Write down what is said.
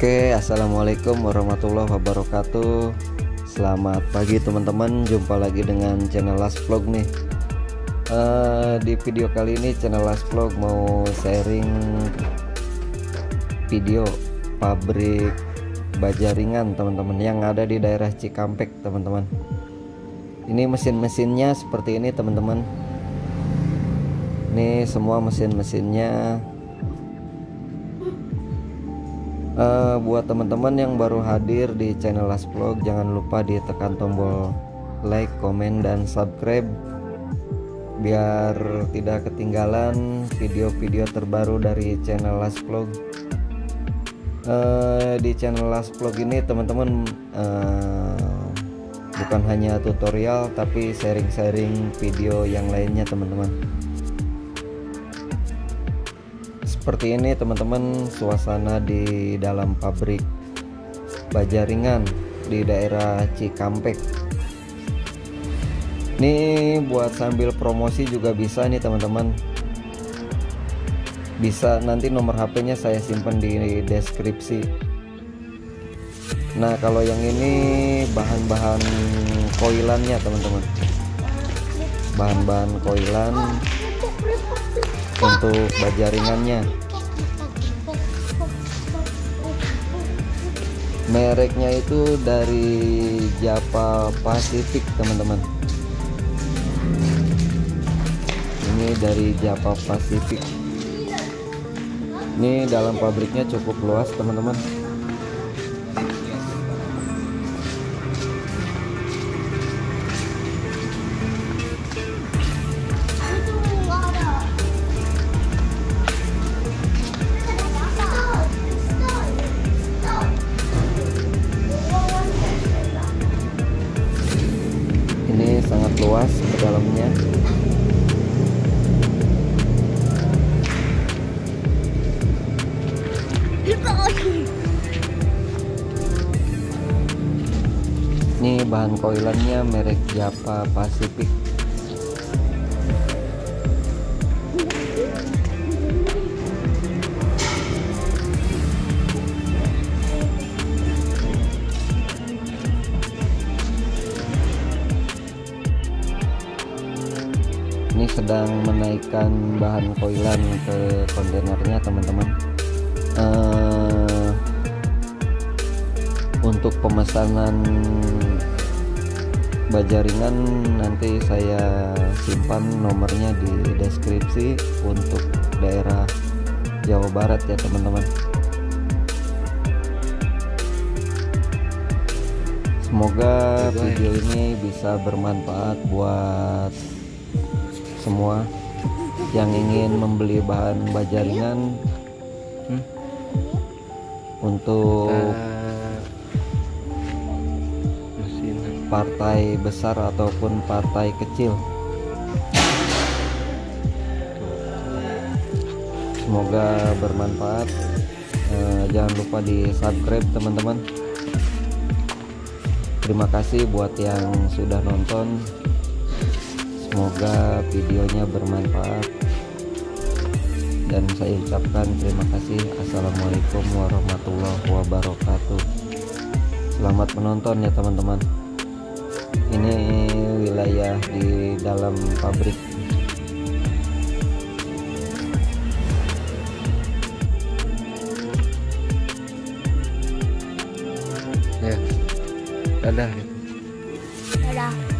Oke, assalamualaikum warahmatullahi wabarakatuh. Selamat pagi teman-teman, jumpa lagi dengan channel Last Vlog nih. Di video kali ini channel Last Vlog mau sharing video pabrik baja ringan teman-teman yang ada di daerah Cikampek teman-teman. Ini mesin-mesinnya seperti ini teman-teman. Ini semua mesin-mesinnya. Buat teman-teman yang baru hadir di channel Last Vlog, jangan lupa ditekan tombol like, komen, dan subscribe biar tidak ketinggalan video-video terbaru dari channel Last Vlog. Di channel Last Vlog ini teman-teman bukan hanya tutorial tapi sharing-sharing video yang lainnya teman-teman. Seperti ini teman-teman suasana di dalam pabrik baja ringan di daerah Cikampek. Nih buat sambil promosi juga bisa nih teman-teman. Bisa nanti nomor HP-nya saya simpan di deskripsi. Nah kalau yang ini bahan-bahan koilannya teman-teman. Bahan-bahan koilan untuk baja ringannya, mereknya itu dari Java Pacific teman-teman. Ini dari Java Pacific. Ini dalam pabriknya cukup luas teman-teman. Sangat luas ke dalamnya. Ini bahan koilannya merek Java Pacific. Ini sedang menaikkan bahan koilan ke kontainernya teman-teman. Untuk pemesanan baja ringan nanti saya simpan nomornya di deskripsi untuk daerah Jawa Barat ya teman-teman. Semoga video ini bisa bermanfaat buat semua yang ingin membeli bahan baja ringan untuk partai besar ataupun partai kecil. Semoga bermanfaat. Jangan lupa di subscribe teman-teman. Terima kasih buat yang sudah nonton. Semoga videonya bermanfaat dan saya ucapkan terima kasih. Assalamualaikum warahmatullahi wabarakatuh. Selamat menonton ya teman-teman. Ini wilayah di dalam pabrik. Ya, dadah. Dadah.